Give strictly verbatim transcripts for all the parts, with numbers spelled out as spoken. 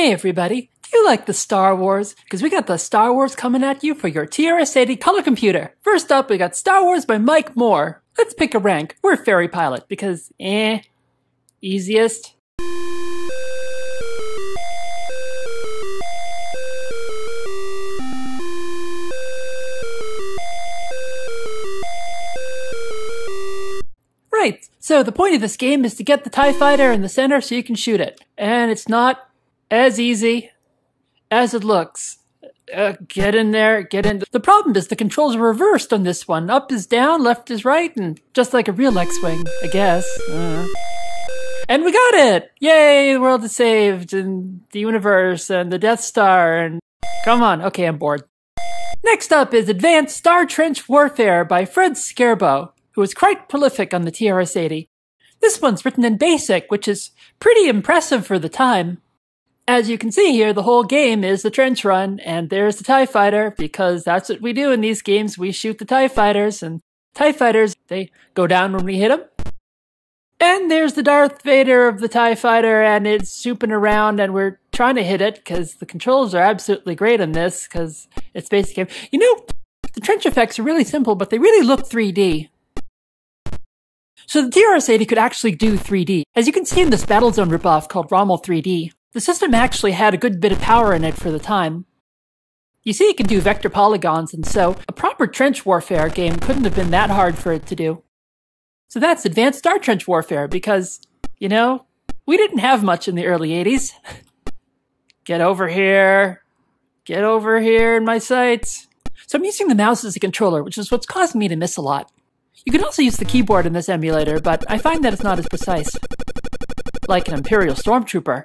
Hey everybody, do you like the Star Wars? Because we got the Star Wars coming at you for your T R S eighty color computer. First up, we got Star Wars by Mike Moore. Let's pick a rank. We're Ferry Pilot because, eh, easiest. Right, so the point of this game is to get the TIE Fighter in the center so you can shoot it. And it's not as easy as it looks. Uh, get in there, get in. The problem is the controls are reversed on this one. Up is down, left is right, and just like a real X-Wing, I guess. Uh. And we got it! Yay, the world is saved, and the universe, and the Death Star, and... Come on, okay, I'm bored. Next up is Advanced Star Trench Warfare by Fred Scarbo, who is quite prolific on the T R S eighty. This one's written in BASIC, which is pretty impressive for the time. As you can see here, the whole game is the trench run, and there's the TIE Fighter, because that's what we do in these games. We shoot the TIE Fighters, and TIE Fighters, they go down when we hit them. And there's the Darth Vader of the TIE Fighter, and it's swooping around, and we're trying to hit it, because the controls are absolutely great on this, because it's basic game. You know, the trench effects are really simple, but they really look three D. So the T R S eighty could actually do three D, as you can see in this Battlezone ripoff called Rommel three D. The system actually had a good bit of power in it for the time. You see, it can do vector polygons, and so a proper trench warfare game couldn't have been that hard for it to do. So that's Advanced Star Trench Warfare, because, you know, we didn't have much in the early eighties. Get over here. Get over here in my sights. So I'm using the mouse as a controller, which is what's caused me to miss a lot. You can also use the keyboard in this emulator, but I find that it's not as precise. Like an Imperial Stormtrooper.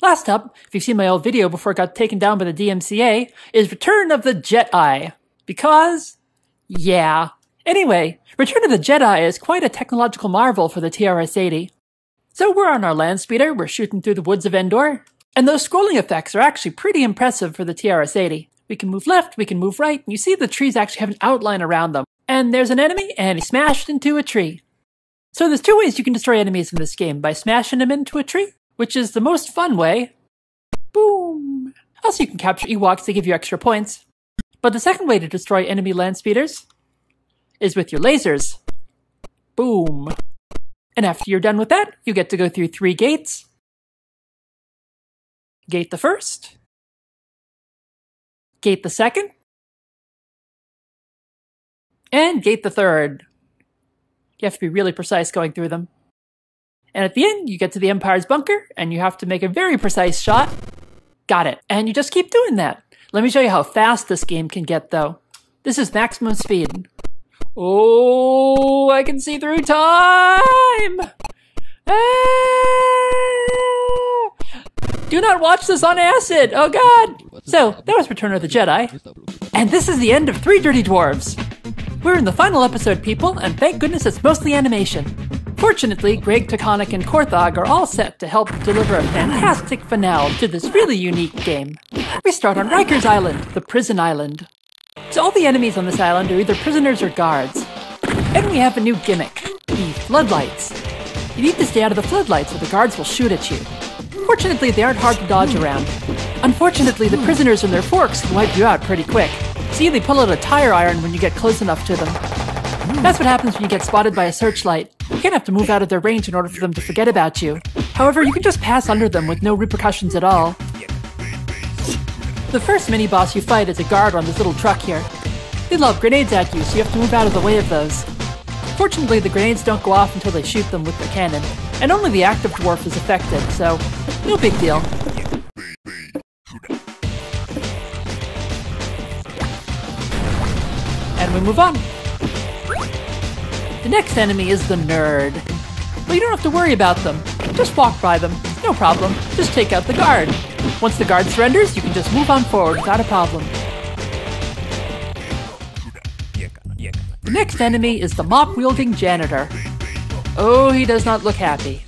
Last up, if you've seen my old video before it got taken down by the D M C A, is Return of the Jedi. Because, yeah. Anyway, Return of the Jedi is quite a technological marvel for the T R S eighty. So we're on our land speeder, we're shooting through the woods of Endor, and those scrolling effects are actually pretty impressive for the T R S eighty. We can move left, we can move right, and you see the trees actually have an outline around them. And there's an enemy, and he smashed into a tree. So there's two ways you can destroy enemies in this game, by smashing them into a tree, which is the most fun way. Boom! Also, you can capture Ewoks to give you extra points. But the second way to destroy enemy land speeders is with your lasers. Boom! And after you're done with that, you get to go through three gates. Gate the first. Gate the second. And gate the third. You have to be really precise going through them. And at the end, you get to the Empire's bunker, and you have to make a very precise shot. Got it. And you just keep doing that. Let me show you how fast this game can get, though. This is maximum speed. Oh, I can see through time! Ah! Do not watch this on acid! Oh, God! So, that was Return of the Jedi. And this is the end of Three Dirty Dwarves. We're in the final episode, people, and thank goodness it's mostly animation. Fortunately, Greg, Taconic, and Korthog are all set to help deliver a fantastic finale to this really unique game. We start on Riker's Island, the prison island. So all the enemies on this island are either prisoners or guards. And we have a new gimmick, the floodlights. You need to stay out of the floodlights or the guards will shoot at you. Fortunately, they aren't hard to dodge around. Unfortunately, the prisoners and their forks can wipe you out pretty quick. See, they pull out a tire iron when you get close enough to them. That's what happens when you get spotted by a searchlight. You're gonna have to move out of their range in order for them to forget about you. However, you can just pass under them with no repercussions at all. The first mini-boss you fight is a guard on this little truck here. They lob grenades at you, so you have to move out of the way of those. Fortunately, the grenades don't go off until they shoot them with their cannon, and only the active dwarf is affected, so no big deal. And we move on. The next enemy is the nerd. But you don't have to worry about them. Just walk by them. No problem. Just take out the guard. Once the guard surrenders, you can just move on forward without a problem. The next enemy is the mop-wielding janitor. Oh, he does not look happy.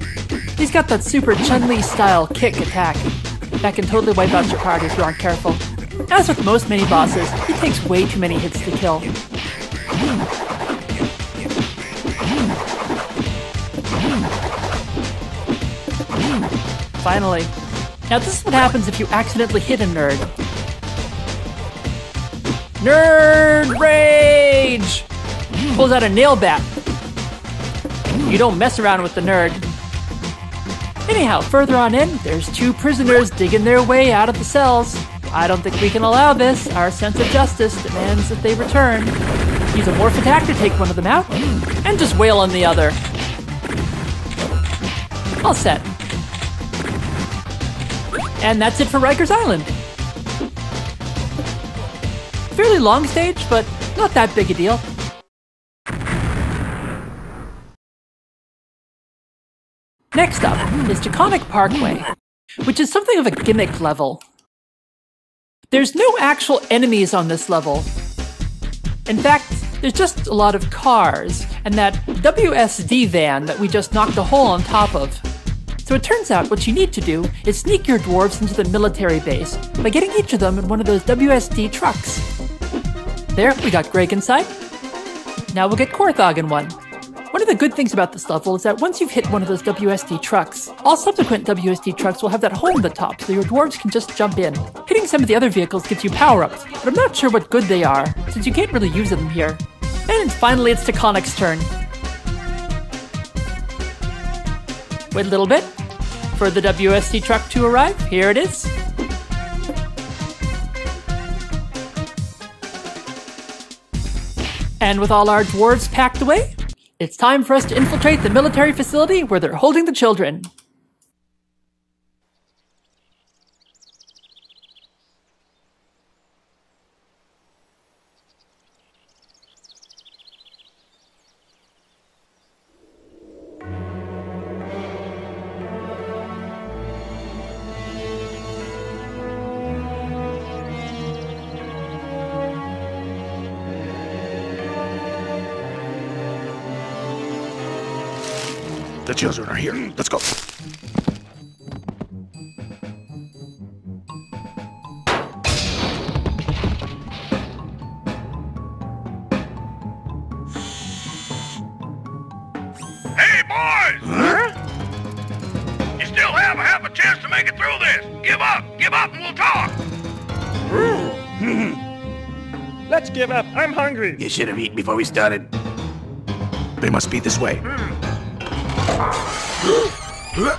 He's got that super Chun-Li-style kick attack. That can totally wipe out your card if you aren't careful. As with most mini-bosses, he takes way too many hits to kill. Finally. Now this is what happens if you accidentally hit a nerd. Nerd rage! Pulls out a nail bat. You don't mess around with the nerd. Anyhow, further on in, there's two prisoners digging their way out of the cells. I don't think we can allow this. Our sense of justice demands that they return. Use a morph attack to take one of them out, and just wail on the other. All set. And that's it for Riker's Island. Fairly long stage, but not that big a deal. Next up is Taconic Parkway, which is something of a gimmick level. There's no actual enemies on this level. In fact, there's just a lot of cars, and that W S D van that we just knocked a hole on top of. So it turns out what you need to do is sneak your dwarves into the military base by getting each of them in one of those W S D trucks. There, we got Greg inside. Now we'll get Korthog in one. One of the good things about this level is that once you've hit one of those W S D trucks, all subsequent W S D trucks will have that hole in the top, so your dwarves can just jump in. Hitting some of the other vehicles gives you power-ups, but I'm not sure what good they are, since you can't really use them here. And finally, it's Taconic's turn. Wait a little bit for the W S D truck to arrive. Here it is. And with all our dwarves packed away, it's time for us to infiltrate the military facility where they're holding the children. The children are here. Let's go. Hey, boys! Huh? You still have a half a chance to make it through this. Give up! Give up and we'll talk! Mm. Let's give up. I'm hungry. You should have eaten before we started. They must be this way. Mm. I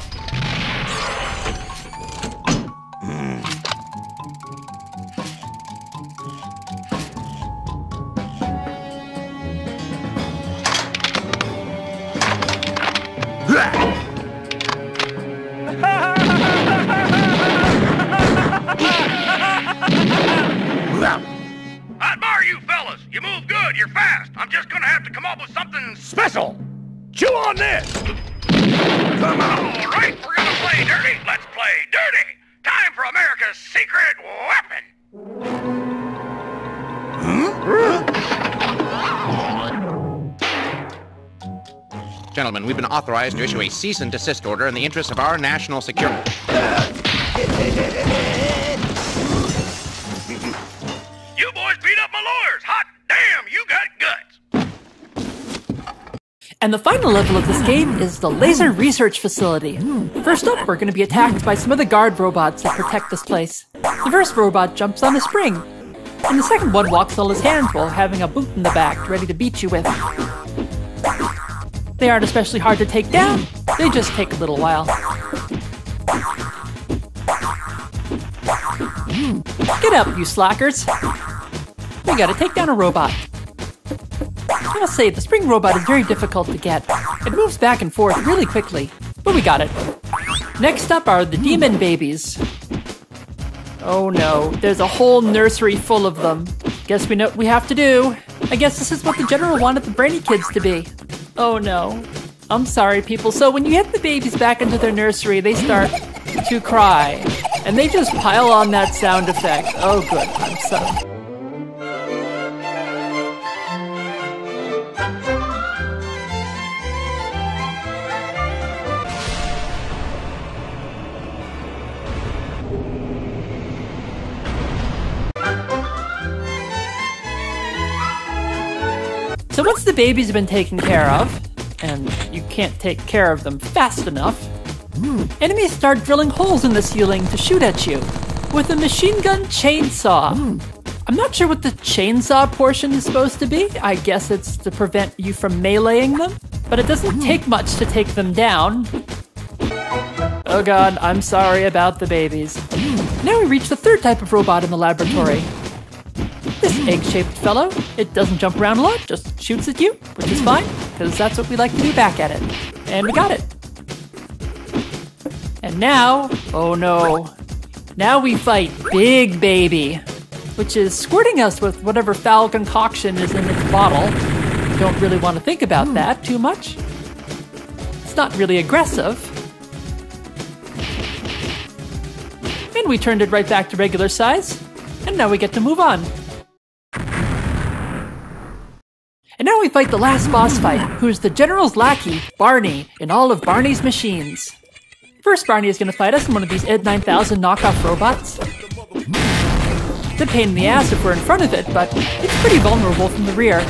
admire you fellas. You move good, you're fast. I'm just gonna have to come up with something special. Chew on this! Come on! Alright, we're gonna play dirty! Let's play dirty! Time for America's secret weapon! Huh? Gentlemen, we've been authorized to issue a cease and desist order in the interest of our national security. You boys beat up my lawyers! Hot damn, you got guts! And the final level of this game is the Laser Research Facility. First up, we're going to be attacked by some of the guard robots that protect this place. The first robot jumps on a spring, and the second one walks on his hands while having a boot in the back ready to beat you with. They aren't especially hard to take down, they just take a little while. Get up, you slackers! We gotta take down a robot. I must say, the spring robot is very difficult to get. It moves back and forth really quickly, but we got it. Next up are the demon babies. Oh no, there's a whole nursery full of them. Guess we know what we have to do. I guess this is what the general wanted the brainy kids to be. Oh no. I'm sorry, people. So when you get the babies back into their nursery, they start to cry. And they just pile on that sound effect. Oh good, I'm sorry. So once the babies have been taken care of, and you can't take care of them fast enough, Enemies start drilling holes in the ceiling to shoot at you with a machine gun chainsaw. I'm not sure what the chainsaw portion is supposed to be. I guess it's to prevent you from meleeing them, but it doesn't take much to take them down. Oh god, I'm sorry about the babies. Now we reach the third type of robot in the laboratory. This egg-shaped fellow, it doesn't jump around a lot, just shoots at you, which is fine, because that's what we like to do back at it. And we got it. And now, oh no. Now we fight Big Baby, which is squirting us with whatever foul concoction is in its bottle. Don't really want to think about that too much. It's not really aggressive. And we turned it right back to regular size, and now we get to move on. And now we fight the last boss fight, who's the General's lackey, Barney, and all of Barney's machines. First, Barney is going to fight us in one of these E D nine thousand knockoff robots. It's a pain in the ass if we're in front of it, but it's pretty vulnerable from the rear,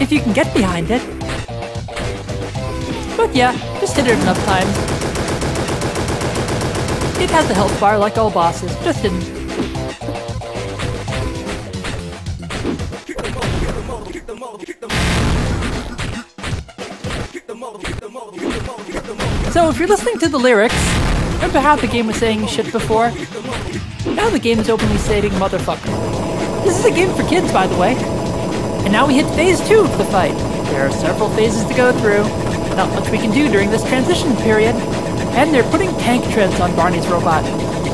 if you can get behind it. But yeah, just hit it enough times. It has a health bar like all bosses, just didn't. So if you're listening to the lyrics, remember how the game was saying shit before? Now the game is openly stating motherfucker. This is a game for kids, by the way. And now we hit phase two of the fight. There are several phases to go through. Not much we can do during this transition period. And they're putting tank treads on Barney's robot.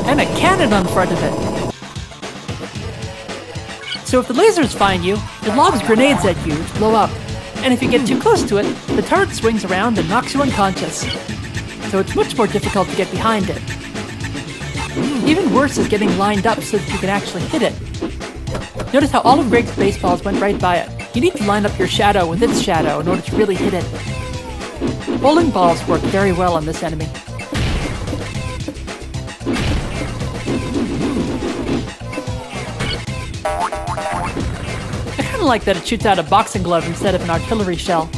And a cannon on the front of it. So if the lasers find you, it lobs grenades at you to blow up. And if you get too close to it, the turret swings around and knocks you unconscious. So it's much more difficult to get behind it. Even worse is getting lined up so that you can actually hit it. Notice how all of Greg's baseballs went right by it. You need to line up your shadow with its shadow in order to really hit it. Bowling balls work very well on this enemy. I kinda like that it shoots out a boxing glove instead of an artillery shell.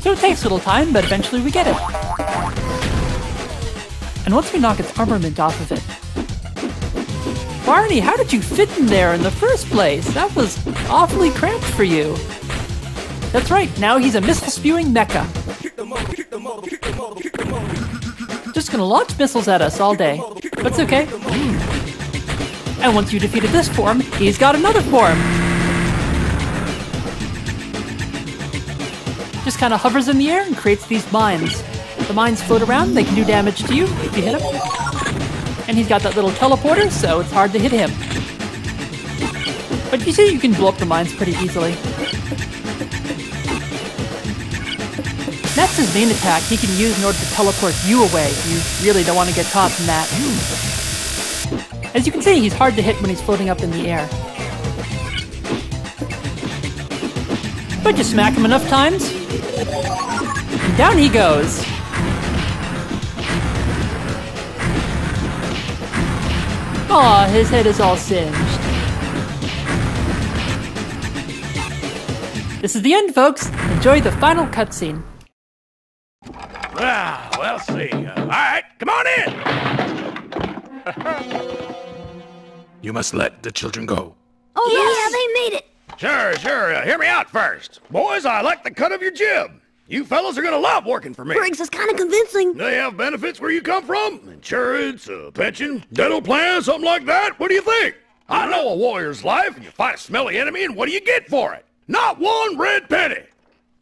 So it takes a little time, but eventually we get it. And once we knock its armament off of it... Barney, how did you fit in there in the first place? That was awfully cramped for you. That's right, now he's a missile-spewing mecha. Just gonna launch missiles at us all day. But it's okay. And once you defeated this form, he's got another form. Just kind of hovers in the air and creates these mines. The mines float around, they can do damage to you if you hit him. And he's got that little teleporter, so it's hard to hit him. But you see, you can blow up the mines pretty easily. That's his main attack he can use in order to teleport you away. You really don't want to get caught in that. As you can see, he's hard to hit when he's floating up in the air. But you smack him enough times, and down he goes. Aw, his head is all singed. This is the end, folks. Enjoy the final cutscene. Ah, well, see. All right, come on in. You must let the children go. Oh, yes. Yeah, they made it. Sure, sure. Uh, hear me out first. Boys, I like the cut of your jib. You fellas are gonna love working for me. Briggs is kind of convincing. They have benefits where you come from? Insurance, uh, pension, dental plan, something like that? What do you think? I know a warrior's life, and you fight a smelly enemy, and what do you get for it? Not one red penny!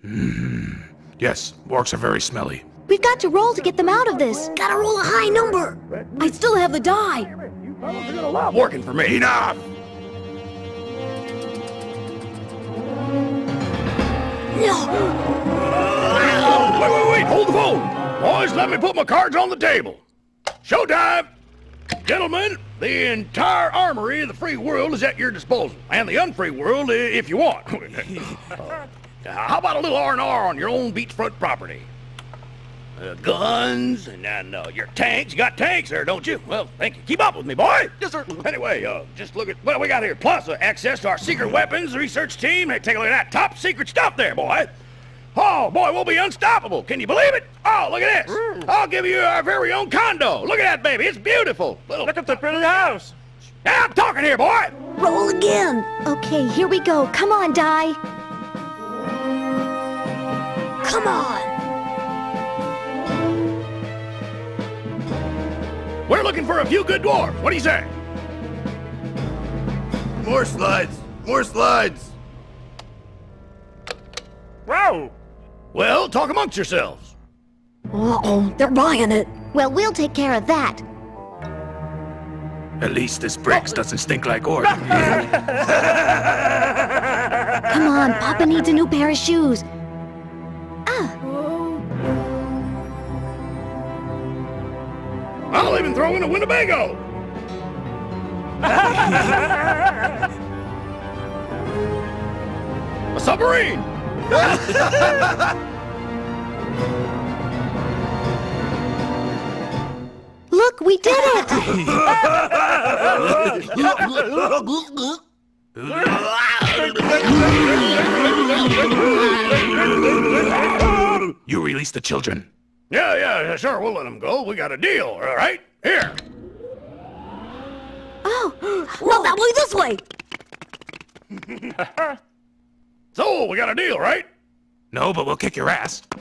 Mm. Yes, orcs are very smelly. We've got to roll to get them out of this. Gotta roll a high number. I still have the die. You fellas are gonna love working for me. Enough! No. Wait, wait, wait! Hold the phone! Boys, let me put my cards on the table. Showtime! Gentlemen, the entire armory of the free world is at your disposal. And the unfree world, if you want. uh, how about a little R and R on your own beachfront property? Uh, guns, and then uh, your tanks. You got tanks there, don't you? Well, thank you. Keep up with me, boy! Yes, sir. Anyway, uh, just look at what we got here. Plus, uh, access to our secret weapons research team. Hey, take a look at that top secret stuff there, boy. Oh, boy, we'll be unstoppable. Can you believe it? Oh, look at this. Mm. I'll give you our very own condo. Look at that, baby. It's beautiful. Little look at the pretty house. Yeah, I'm talking here, boy. Roll again. Okay, here we go. Come on, Di. Come on. We're looking for a few good dwarves. What do you say? More slides. More slides. Wow. Well, talk amongst yourselves. Uh-oh, they're buying it. Well, we'll take care of that. At least this bricks doesn't stink like oil. Come on, Papa needs a new pair of shoes. Ah. I'll even throw in a Winnebago. A submarine. Look, we did it! You release the children. Yeah, yeah, sure, we'll let them go. We got a deal, all right? Here. Oh, not that way, this way. So, we got a deal, right? No, but we'll kick your ass. Did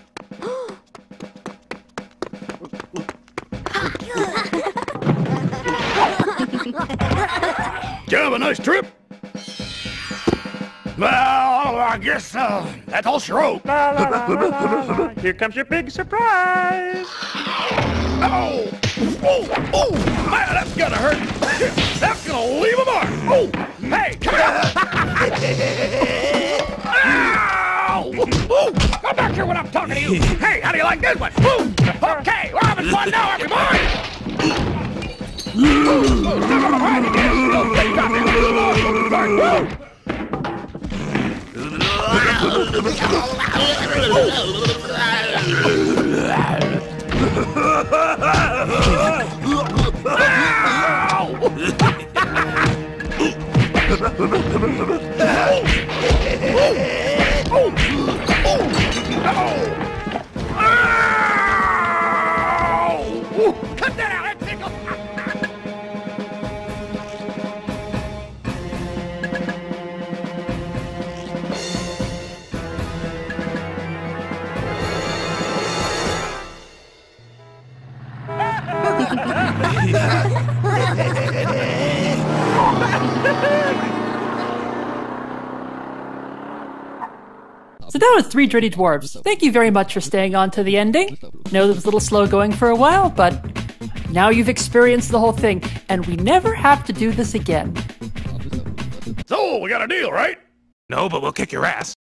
you have a nice trip? Well, I guess uh, that's all she wrote. La, la, la, la, la, la. Here comes your big surprise. Oh, oh, oh, man, that's gonna hurt. That's gonna leave a mark. Oh, hey, come here. Ow! Ooh, come back here when I'm talking to you. Hey, how do you like this one? Boom! Okay, we're having fun now, everybody. Cut that out! So that was Three Dirty Dwarves. Thank you very much for staying on to the ending. I know it was a little slow going for a while, but now you've experienced the whole thing, and we never have to do this again. So, we got a deal, right? No, but we'll kick your ass.